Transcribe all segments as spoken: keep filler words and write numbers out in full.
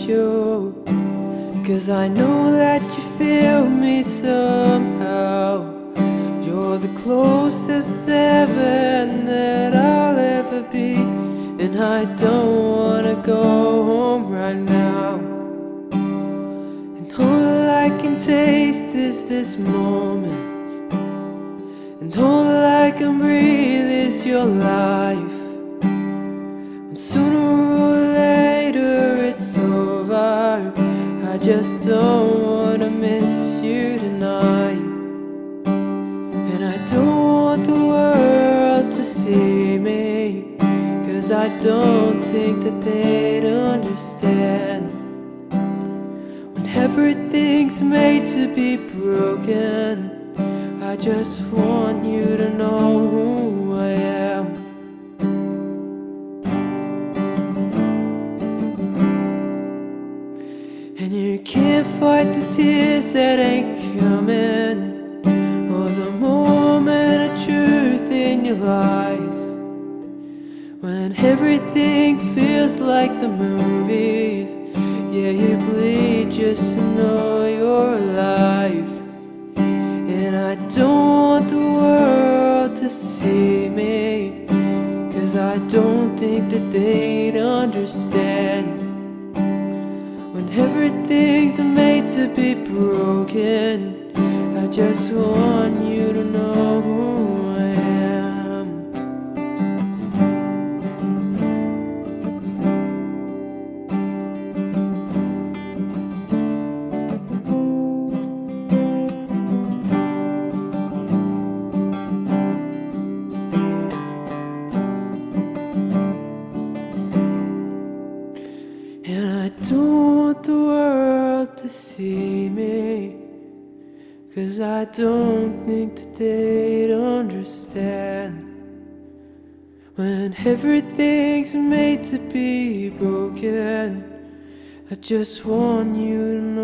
you, 'cause I know that you feel me somehow. You're the closest heaven that I'll ever be, and I don't wanna go home right now. And all I can taste is this moment, and all I can breathe is your life. And sooner or later it's over, I just don't wanna miss you tonight. And I don't want the world to see me, 'cause I don't think that they'd understand. When everything's made to be broken, I just want you to know who I am. And you can't fight the tears that ain't coming, or the moment of truth in your lies. When everything feels like the movies, yeah, you bleed just to know you're alive. And I don't want the world to see me, 'cause I don't think that they'd understand. When everything's made to be broken, I just want you to know who I am. And I don't want the world to see me, 'cause I don't think that they'd understand. When everything's made to be broken, I just want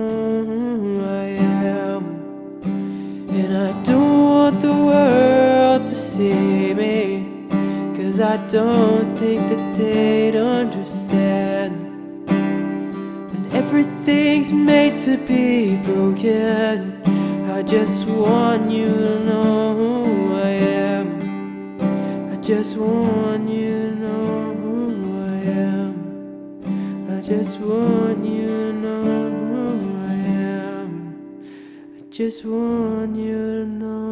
you to know who I am. And I don't want the world to see me, 'cause I don't think that they'd understand. Everything's made to be broken, I just want you to know who I am. I just want you to know who I am. I just want you to know who I am. I just want you to know.